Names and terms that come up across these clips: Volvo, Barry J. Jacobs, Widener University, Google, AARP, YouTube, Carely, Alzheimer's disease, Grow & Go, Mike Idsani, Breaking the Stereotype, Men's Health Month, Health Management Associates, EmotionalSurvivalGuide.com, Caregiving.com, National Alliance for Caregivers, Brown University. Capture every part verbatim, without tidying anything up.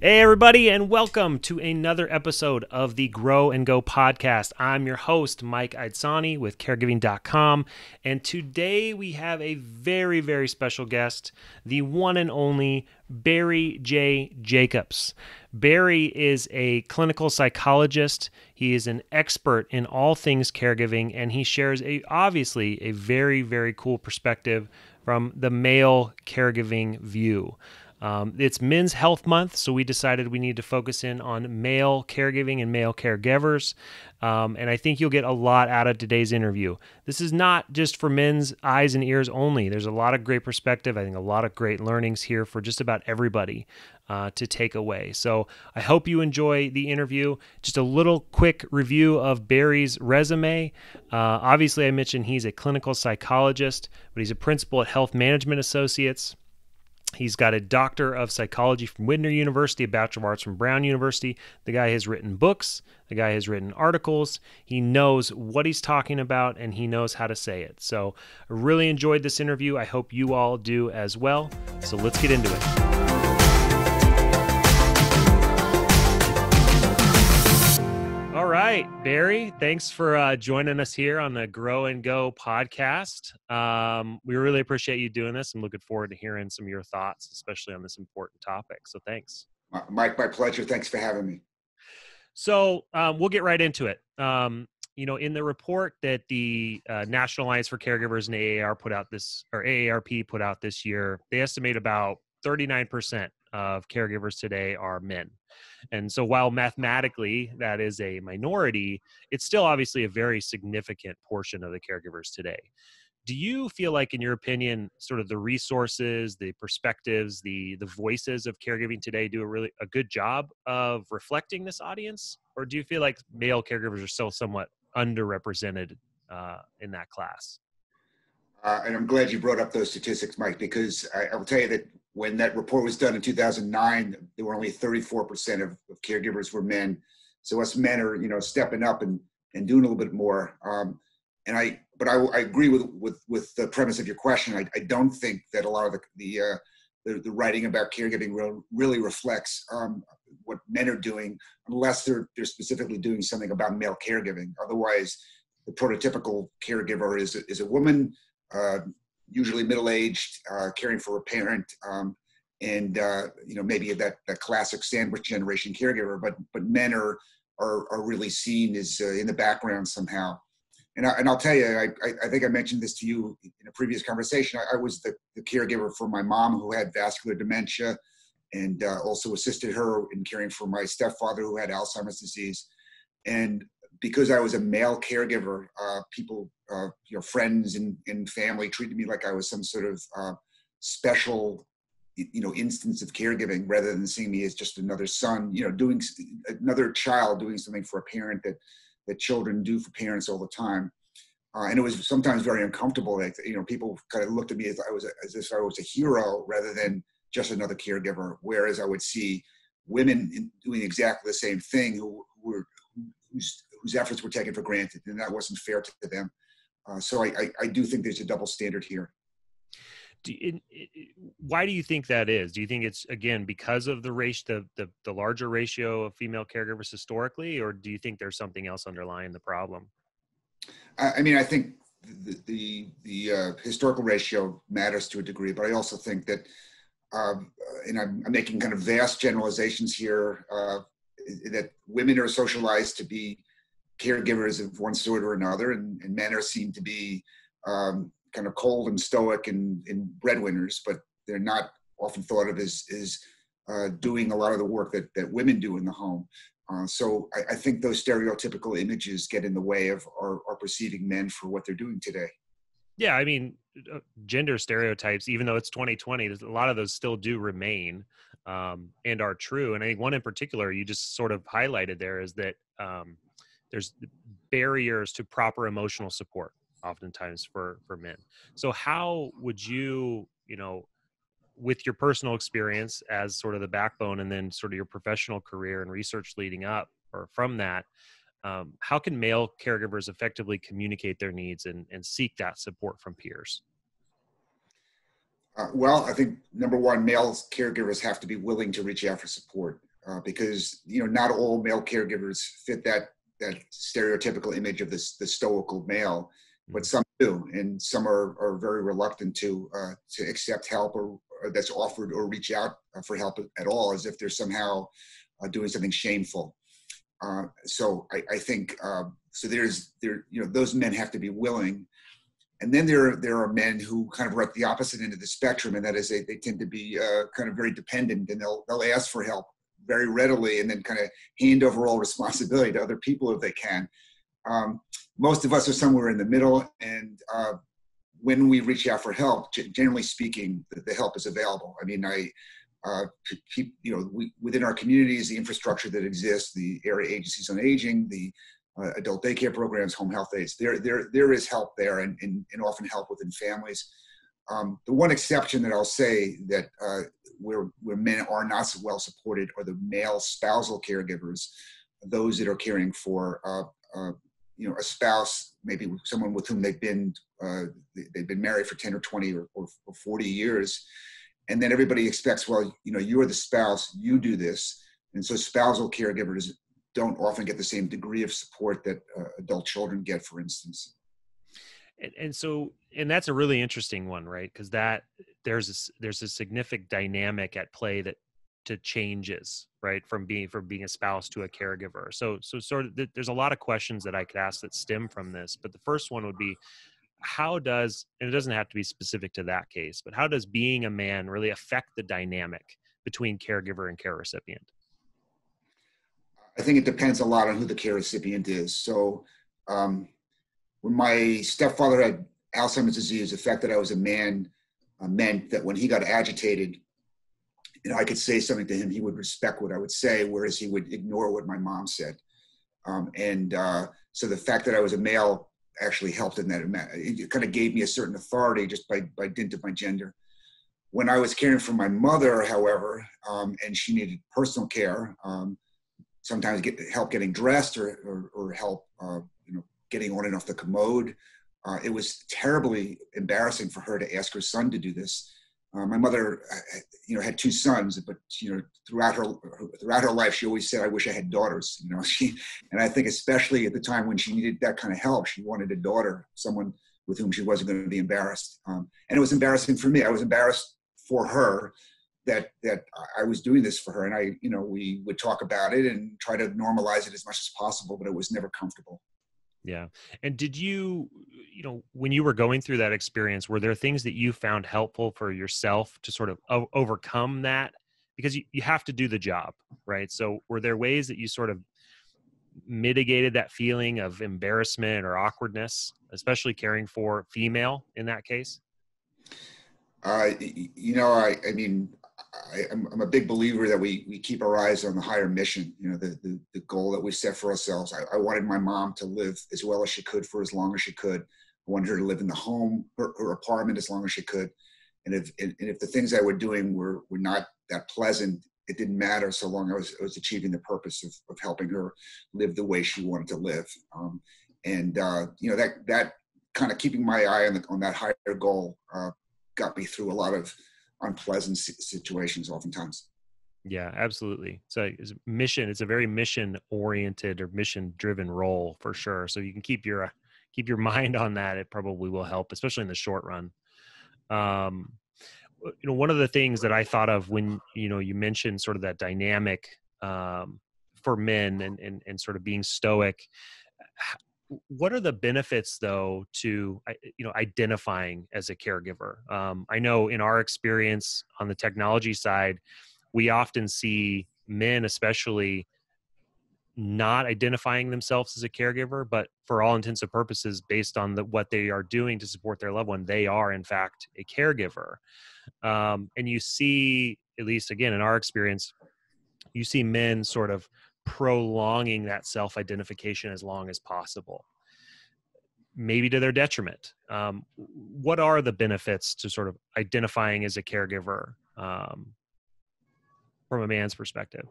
Hey everybody, and welcome to another episode of the Grow and Go podcast. I'm your host, Mike Idsani with caregiving dot com, and today we have a very, very special guest, the one and only Barry J. Jacobs. Barry is a clinical psychologist. He is an expert in all things caregiving, and he shares a obviously a very, very cool perspective from the male caregiving view. Um, it's Men's Health Month, so we decided we need to focus in on male caregiving and male caregivers, um, and I think you'll get a lot out of today's interview. This is not just for men's eyes and ears only. There's a lot of great perspective, I think a lot of great learnings here for just about everybody uh, to take away. So I hope you enjoy the interview. Just a little quick review of Barry's resume. Uh, obviously, I mentioned he's a clinical psychologist, but he's a principal at Health Management Associates. He's got a doctor of psychology from Widener University, a bachelor of arts from Brown University. The guy has written books. The guy has written articles. He knows what he's talking about, and he knows how to say it. So I really enjoyed this interview. I hope you all do as well. So let's get into it. All right, Barry, thanks for uh, joining us here on the Grow and Go podcast. Um, we really appreciate you doing this. I'm looking forward to hearing some of your thoughts, especially on this important topic. So thanks. Mike, my pleasure. Thanks for having me. So um, we'll get right into it. Um, you know, in the report that the uh, National Alliance for Caregivers and A A R put out this, or A A R P put out this year, they estimate about thirty-nine percent of caregivers today are men. And so while mathematically that is a minority, it's still obviously a very significant portion of the caregivers today. Do you feel like, in your opinion, sort of the resources, the perspectives, the the voices of caregiving today do a really a good job of reflecting this audience? Or do you feel like male caregivers are still somewhat underrepresented uh, in that class? Uh, and I'm glad you brought up those statistics, Mike, because I, I will tell you that when that report was done in two thousand nine, there were only thirty-four percent of, of caregivers were men. So us men are, you know, stepping up and, and doing a little bit more. Um, and I, but I, I agree with, with, with the premise of your question. I, I don't think that a lot of the, the, uh, the, the writing about caregiving re really reflects um, what men are doing, unless they're, they're specifically doing something about male caregiving. Otherwise, the prototypical caregiver is, is a woman, uh, usually middle-aged, uh, caring for a parent, um, and uh, you know, maybe that, that classic sandwich generation caregiver. But but men are are, are really seen as uh, in the background somehow. And I, and I'll tell you, I I think I mentioned this to you in a previous conversation. I, I was the, the caregiver for my mom, who had vascular dementia, and uh, also assisted her in caring for my stepfather, who had Alzheimer's disease. And because I was a male caregiver, uh, people, uh, you know, friends and, and family treated me like I was some sort of uh, special, you know, instance of caregiving, rather than seeing me as just another son, you know, doing another child doing something for a parent that that children do for parents all the time. Uh, and it was sometimes very uncomfortable. Like, you know, people kind of looked at me as I was as if I was a hero rather than just another caregiver. Whereas I would see women doing exactly the same thing who, who were who's whose efforts were taken for granted, and that wasn't fair to them. Uh, so I, I, I do think there's a double standard here. Do you, why do you think that is? Do you think it's, again, because of the race, the, the, the larger ratio of female caregivers historically, or do you think there's something else underlying the problem? I, I mean, I think the, the, the uh, historical ratio matters to a degree, but I also think that, um, and I'm, I'm making kind of vast generalizations here, uh, that women are socialized to be caregivers of one sort or another, and, and men are seen to be um, kind of cold and stoic and, and breadwinners, but they're not often thought of as, as uh, doing a lot of the work that, that women do in the home. Uh, so I, I think those stereotypical images get in the way of our, our perceiving men for what they're doing today. Yeah, I mean, gender stereotypes, even though it's twenty twenty, a lot of those still do remain um, and are true. And I think one in particular you just sort of highlighted there is that um, there's barriers to proper emotional support oftentimes for, for men. So how would you, you know, with your personal experience as sort of the backbone and then sort of your professional career and research leading up or from that, um, how can male caregivers effectively communicate their needs and, and seek that support from peers? Uh, well, I think number one, male caregivers have to be willing to reach out for support uh, because, you know, not all male caregivers fit that that stereotypical image of this the stoical male, but some do, and some are, are very reluctant to uh, to accept help or, or that's offered or reach out for help at all, as if they're somehow uh, doing something shameful. Uh, so I, I think uh, so. There's there you know those men have to be willing. And then there, there are men who kind of are at the opposite end of the spectrum, and that is they, they tend to be uh, kind of very dependent, and they'll, they'll ask for help very readily and then kind of hand over all responsibility to other people if they can. Um, most of us are somewhere in the middle, and uh, when we reach out for help, g- generally speaking, the, the help is available. I mean, I, uh, keep, you know, we, within our communities, the infrastructure that exists, the area agencies on aging, the Uh, adult daycare programs, home health aides. There, there, there is help there, and, and, and often help within families. Um, the one exception that I'll say that uh, where where men are not so well supported are the male spousal caregivers, those that are caring for uh, uh, you know a spouse, maybe someone with whom they've been uh, they've been married for ten or twenty or, or, or forty years, and then everybody expects, well, you know, you're the spouse, you do this, and so spousal caregivers don't often get the same degree of support that uh, adult children get, for instance. And, and so, and that's a really interesting one, right? Because that there's a, there's a significant dynamic at play that to changes, right? From being from being a spouse to a caregiver. So, so sort of th- there's a lot of questions that I could ask that stem from this. But the first one would be, how does, and it doesn't have to be specific to that case, but how does being a man really affect the dynamic between caregiver and care recipient? I think it depends a lot on who the care recipient is. So um, when my stepfather had Alzheimer's disease, the fact that I was a man uh, meant that when he got agitated, you know, I could say something to him, he would respect what I would say, whereas he would ignore what my mom said. Um, and uh, so the fact that I was a male actually helped in that. It kind of gave me a certain authority just by, by dint of my gender. When I was caring for my mother, however, um, and she needed personal care, um, sometimes get help getting dressed or, or, or help uh, you know, getting on and off the commode. Uh, it was terribly embarrassing for her to ask her son to do this. Uh, my mother you know, had two sons, but you know, throughout her throughout her life, she always said, I wish I had daughters. You know, she, and I think especially at the time when she needed that kind of help, she wanted a daughter, someone with whom she wasn't going to be embarrassed. Um, and it was embarrassing for me. I was embarrassed for her that that I was doing this for her. And I, you know, we would talk about it and try to normalize it as much as possible, but it was never comfortable. Yeah. And did you, you know, when you were going through that experience, were there things that you found helpful for yourself to sort of o- overcome that? Because you, you have to do the job, right? So were there ways that you sort of mitigated that feeling of embarrassment or awkwardness, especially caring for female in that case? Uh, you know, I, I mean, I, I'm, I'm a big believer that we we keep our eyes on the higher mission, you know, the the, the goal that we set for ourselves. I, I wanted my mom to live as well as she could for as long as she could. I wanted her to live in the home, her, her apartment as long as she could. And if and, and if the things I were doing were, were not that pleasant, it didn't matter so long I was I was achieving the purpose of, of helping her live the way she wanted to live. Um, and, uh, you know, that that kind of keeping my eye on, the, on that higher goal uh, got me through a lot of unpleasant situations oftentimes. Yeah, absolutely. So it's mission, it's a very mission oriented or mission driven role for sure. So you can keep your, keep your mind on that. It probably will help, especially in the short run. Um, you know, one of the things that I thought of when, you know, you mentioned sort of that dynamic um, for men and, and, and sort of being stoic, what are the benefits though to, you know, identifying as a caregiver? Um, I know in our experience on the technology side, we often see men, especially not identifying themselves as a caregiver, but for all intents and purposes, based on the, what they are doing to support their loved one, they are in fact a caregiver. Um, and you see, at least again, in our experience, you see men sort of prolonging that self-identification as long as possible, maybe to their detriment. Um, what are the benefits to sort of identifying as a caregiver um, from a man's perspective?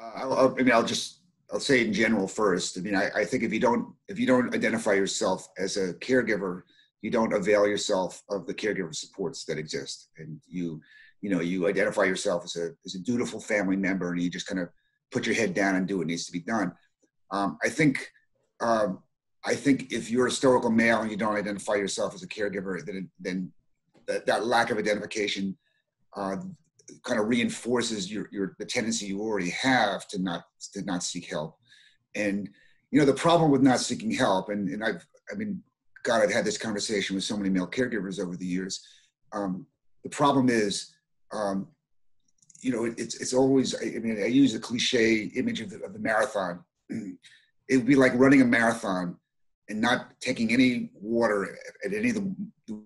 Uh, I'll, I mean, I'll just I'll say in general first. I mean, I, I think if you don't if you don't identify yourself as a caregiver, you don't avail yourself of the caregiver supports that exist. And you, you know, you identify yourself as a, as a dutiful family member, and you just kind of put your head down and do what needs to be done. Um, I think, um, I think if you're a stoical male and you don't identify yourself as a caregiver, then, then that, that lack of identification uh, kind of reinforces your, your, the tendency you already have to not, to not seek help. And, you know, the problem with not seeking help, and, and I've, I mean, God, I've had this conversation with so many male caregivers over the years. Um, the problem is, um, you know, it, it's, it's always, I mean, I use the cliche image of the, of the marathon. It would be like running a marathon and not taking any water at any of the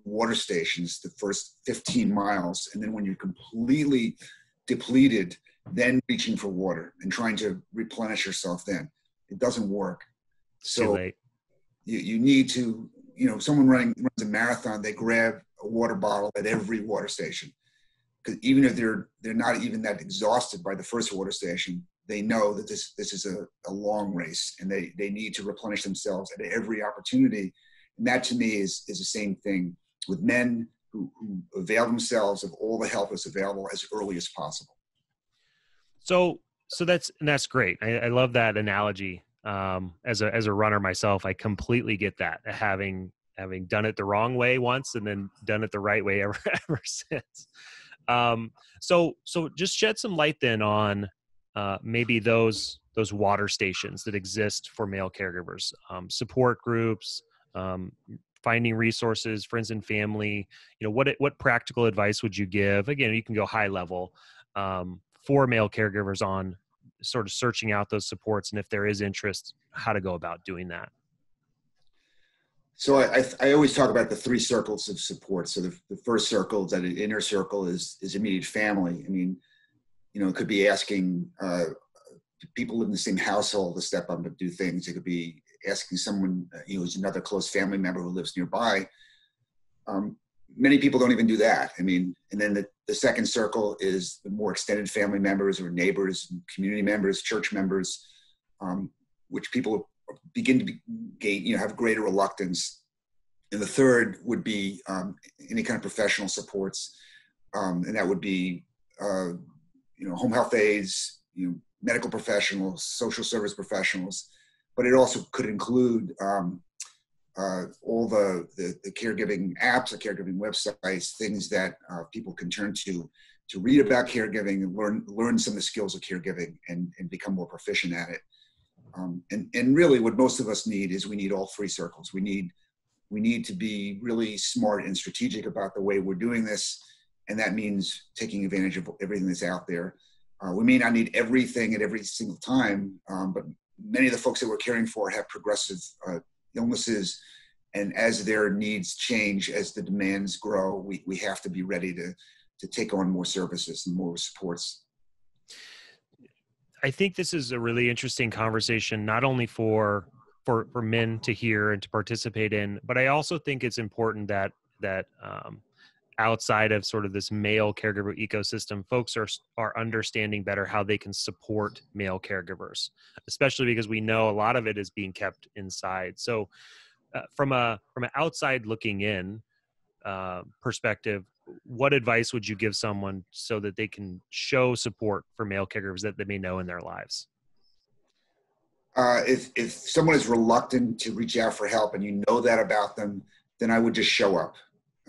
water stations the first fifteen miles. And then when you're completely depleted, then reaching for water and trying to replenish yourself then. It doesn't work. So you, you need to, you know, someone running runs a marathon, they grab a water bottle at every water station. Because even if they're they're not even that exhausted by the first water station, they know that this this is a, a long race, and they, they need to replenish themselves at every opportunity. And that to me is is the same thing with men who, who avail themselves of all the help that's available as early as possible. So so that's and that's great. I, I love that analogy. Um, as a as a runner myself, I completely get that. Having having done it the wrong way once, and then done it the right way ever ever since. Um, so so just shed some light then on uh, maybe those those water stations that exist for male caregivers, um, support groups, um, finding resources, friends and family. You know, what what practical advice would you give? Again, you can go high level um, for male caregivers on sort of searching out those supports, and if there is interest, how to go about doing that. So I, I, I always talk about the three circles of support. So the, the first circle, that an inner circle, is is immediate family. I mean, you know, it could be asking uh, people live in the same household to step up and do things. It could be asking someone, you know, who's another close family member who lives nearby. Um, many people don't even do that. I mean, and then the, the second circle is the more extended family members or neighbors, community members, church members, um, which people begin to be, gain, you know, have greater reluctance. And the third would be um, any kind of professional supports. Um, and that would be, uh, you know, home health aides, you know, medical professionals, social service professionals, but it also could include um, uh, all the, the, the caregiving apps, the caregiving websites, things that uh, people can turn to, to read about caregiving and learn, learn some of the skills of caregiving and, and become more proficient at it. Um, and, and really what most of us need is we need all three circles. We need, we need to be really smart and strategic about the way we're doing this. And that means taking advantage of everything that's out there. Uh, we may not need everything at every single time, um, but many of the folks that we're caring for have progressive uh, illnesses. And as their needs change, as the demands grow, we, we have to be ready to, to take on more services and more supports. I think this is a really interesting conversation, not only for, for, for men to hear and to participate in, but I also think it's important that, that um, outside of sort of this male caregiver ecosystem, folks are, are understanding better how they can support male caregivers, especially because we know a lot of it is being kept inside. So uh, from a, from an outside looking in uh, perspective, what advice would you give someone so that they can show support for male caregivers that they may know in their lives? Uh, if, if someone is reluctant to reach out for help and you know that about them, then I would just show up.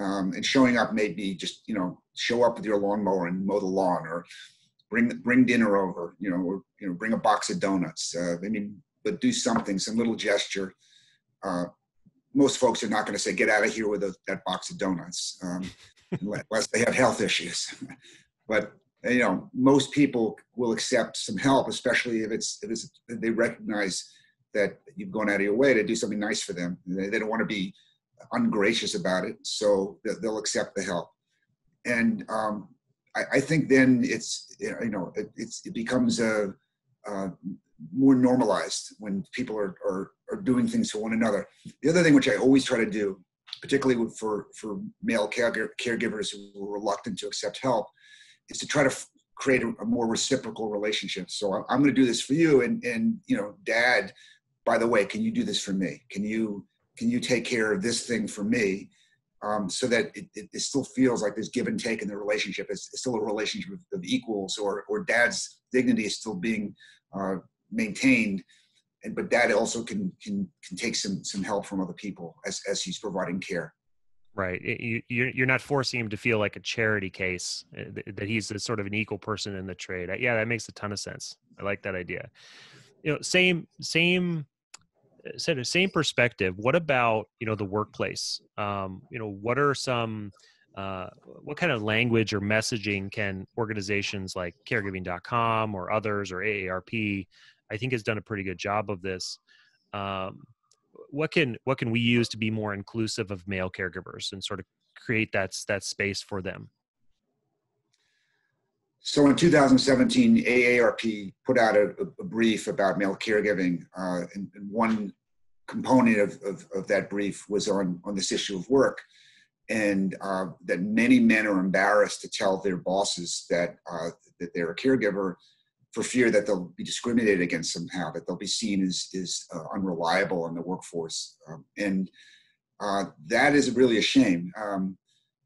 Um, and showing up may be just, you know, show up with your lawnmower and mow the lawn, or bring, bring dinner over, you know, or, you know, bring a box of donuts. Uh, I mean, but do something, some little gesture. Uh, most folks are not going to say, get out of here with a, that box of donuts. Um, unless they have health issues. But, you know, most people will accept some help, especially if it's, if it's, if they recognize that you've gone out of your way to do something nice for them. They, they don't want to be ungracious about it, so they'll accept the help. And um, I, I think then it's, you know, it, it's, it becomes a, uh, more normalized when people are, are, are doing things for one another. The other thing which I always try to do, particularly for, for male caregivers who are reluctant to accept help, is to try to f- create a, a more reciprocal relationship. So I'm, I'm going to do this for you. And, and, you know, Dad, by the way, can you do this for me? Can you, can you take care of this thing for me? um, so that it, it, it still feels like there's give and take in the relationship. It's, it's still a relationship of, of equals, or, or dad's dignity is still being uh, maintained. And, but dad also can, can, can take some, some help from other people as, as he's providing care. Right. You, you're not forcing him to feel like a charity case, that he's a sort of an equal person in the trade. Yeah, that makes a ton of sense. I like that idea. You know, same, same, sort of same perspective. What about, you know, the workplace? Um, you know, what are some, uh, what kind of language or messaging can organizations like caregiving dot com or others, or A A R P, I think, has done a pretty good job of this. Um, What can what can we use to be more inclusive of male caregivers and sort of create that that space for them? So in two thousand seventeen, A A R P put out a, a brief about male caregiving, uh, and, and one component of, of of that brief was on on this issue of work, and uh, that many men are embarrassed to tell their bosses that uh, that they're a caregiver, for fear that they'll be discriminated against somehow, that they'll be seen as, as uh, unreliable in the workforce. Um, and uh, that is really a shame. Um,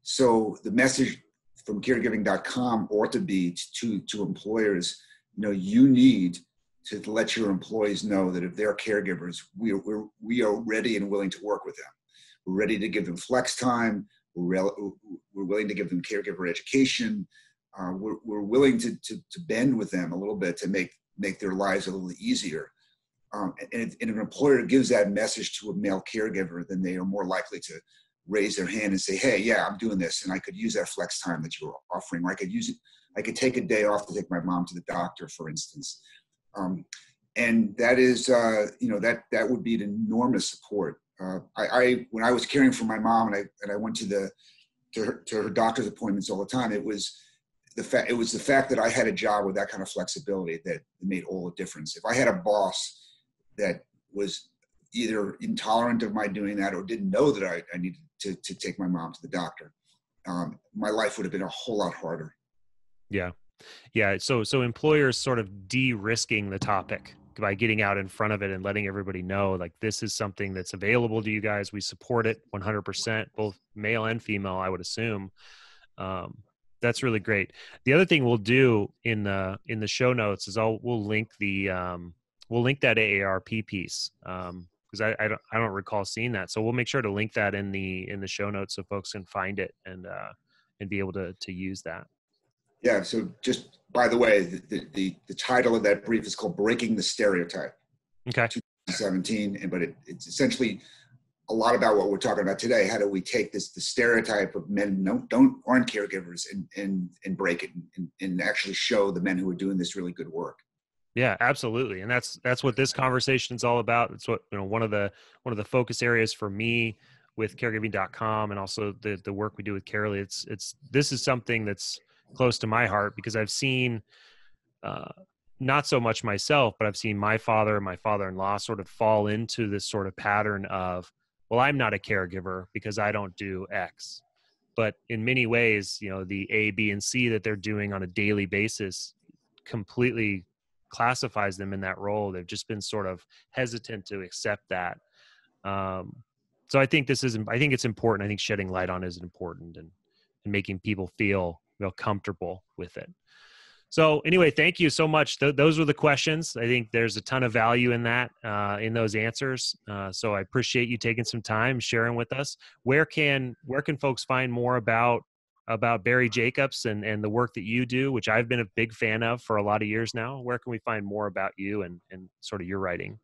so the message from caregiving dot com ought to be to, to employers, you know, you need to let your employees know that if they're caregivers, we are, we're, we are ready and willing to work with them. We're ready to give them flex time. We're, re- we're willing to give them caregiver education. Uh, we're, we're willing to, to, to bend with them a little bit to make, make their lives a little easier. Um, and, and if an employer gives that message to a male caregiver, then they are more likely to raise their hand and say, hey, yeah, I'm doing this, and I could use that flex time that you were offering, or I could use it. I could take a day off to take my mom to the doctor, for instance. Um, and that is, uh, you know, that, that would be an enormous support. Uh, I, I, when I was caring for my mom and I, and I went to the, to her, to her doctor's appointments all the time, it was, The fact, it was the fact that I had a job with that kind of flexibility that made all the difference. If I had a boss that was either intolerant of my doing that or didn't know that I, I needed to, to take my mom to the doctor, um, my life would have been a whole lot harder. Yeah. Yeah. So, so employers sort of de-risking the topic by getting out in front of it and letting everybody know, like, this is something that's available to you guys. We support it one hundred percent, both male and female, I would assume. Um, That's really great. The other thing we'll do in the in the show notes is I'll we'll link the um, we'll link that A A R P piece, because um, I, I don't I don't recall seeing that. So we'll make sure to link that in the in the show notes so folks can find it and uh, and be able to to use that. Yeah. So just by the way, the the, the title of that brief is called "Breaking the Stereotype." Okay. twenty seventeen, and but it, it's essentially a lot about what we're talking about today. How do we take this, the stereotype of men don't, don't aren't caregivers, and, and, and break it and, and actually show the men who are doing this really good work? Yeah, absolutely. And that's, that's what this conversation is all about. It's what, you know, one of the, one of the focus areas for me with caregiving dot com, and also the, the work we do with Carely. It's, it's, this is something that's close to my heart, because I've seen, uh, not so much myself, but I've seen my father and my father-in-law sort of fall into this sort of pattern of, well, I'm not a caregiver because I don't do X. But in many ways, you know, the A, B, and C that they're doing on a daily basis completely classifies them in that role. They've just been sort of hesitant to accept that. Um, so I think this is, I think it's important. I think shedding light on it is important, and, and making people feel real comfortable with it. So anyway, thank you so much. Th- those were the questions. I think there's a ton of value in that, uh, in those answers. Uh, so I appreciate you taking some time sharing with us. Where can where can folks find more about about Barry Jacobs and, and the work that you do, which I've been a big fan of for a lot of years now? Where can we find more about you and, and sort of your writing?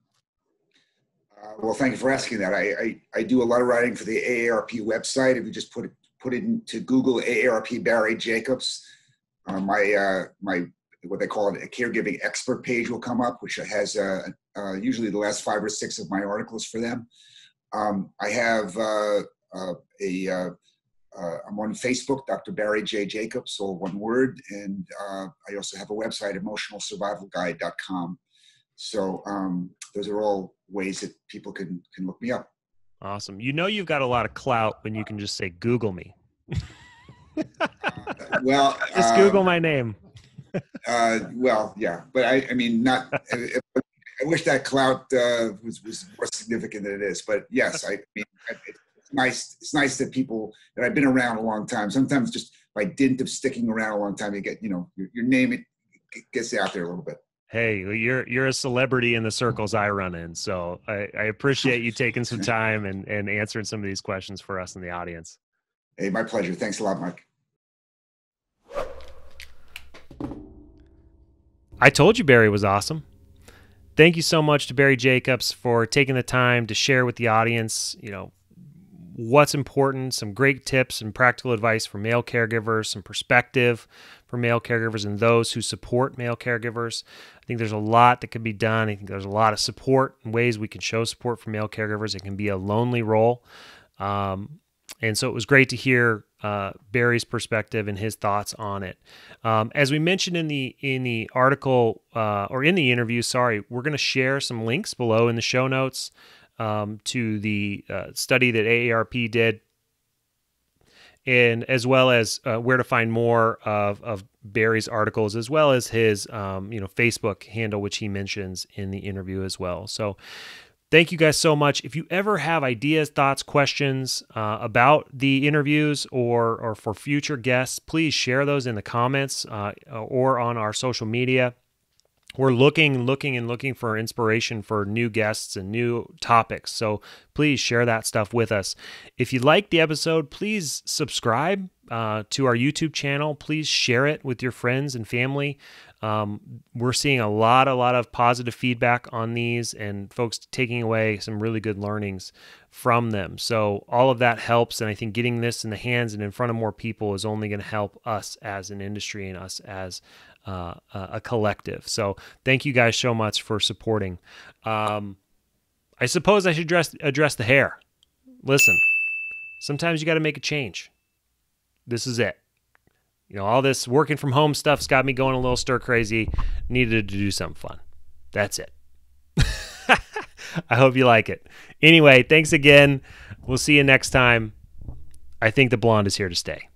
Uh, well, thank you for asking that. I, I I do a lot of writing for the A A R P website. If you just put it, put it into Google, A A R P Barry Jacobs, Uh, my uh, my what they call it a caregiving expert page will come up, which has uh, uh, usually the last five or six of my articles for them. Um, I have uh, uh, a uh, uh, I'm on Facebook, Doctor Barry J. Jacobs, all one word, and uh, I also have a website, Emotional Survival Guide dot com. So um, those are all ways that people can can look me up. Awesome. You know, you've got a lot of clout when you can just say Google me. uh, well, just Google um, my name. uh, well, yeah, but I, I mean, not. I, I wish that clout uh, was was more significant than it is. But yes, I mean, it, nice. It's nice that people that I've been around a long time, sometimes just by dint of sticking around a long time, you get, you know, your, your name, it, it gets out there a little bit. Hey, you're you're a celebrity in the circles I run in, so I, I appreciate you taking some time and, and answering some of these questions for us in the audience. Hey, my pleasure. Thanks a lot, Mike. I told you Barry was awesome. Thank you so much to Barry Jacobs for taking the time to share with the audience, you know, what's important, some great tips and practical advice for male caregivers, some perspective for male caregivers and those who support male caregivers. I think there's a lot that can be done. I think there's a lot of support and ways we can show support for male caregivers. It can be a lonely role. Um, and so it was great to hear uh, Barry's perspective and his thoughts on it. Um, as we mentioned in the in the article uh, or in the interview, sorry, we're going to share some links below in the show notes. Um, to the uh, study that A A R P did, and as well as uh, where to find more of, of Barry's articles, as well as his um, you know, Facebook handle, which he mentions in the interview as well. So thank you guys so much. If you ever have ideas, thoughts, questions uh, about the interviews or, or for future guests, please share those in the comments uh, or on our social media. We're looking, looking, and looking for inspiration for new guests and new topics. So please share that stuff with us. If you like the episode, please subscribe uh, to our YouTube channel. Please share it with your friends and family. Um, we're seeing a lot, a lot of positive feedback on these and folks taking away some really good learnings from them. So all of that helps. And I think getting this in the hands and in front of more people is only going to help us as an industry and us as Uh, a collective. So thank you guys so much for supporting. Um, I suppose I should address, address the hair. Listen, sometimes you got to make a change. This is it. You know, all this working from home stuff's got me going a little stir crazy. Needed to do something fun. That's it. I hope you like it. Anyway, thanks again. We'll see you next time. I think the blonde is here to stay.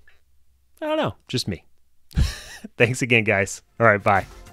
I don't know. Just me. Thanks again, guys. All right, bye.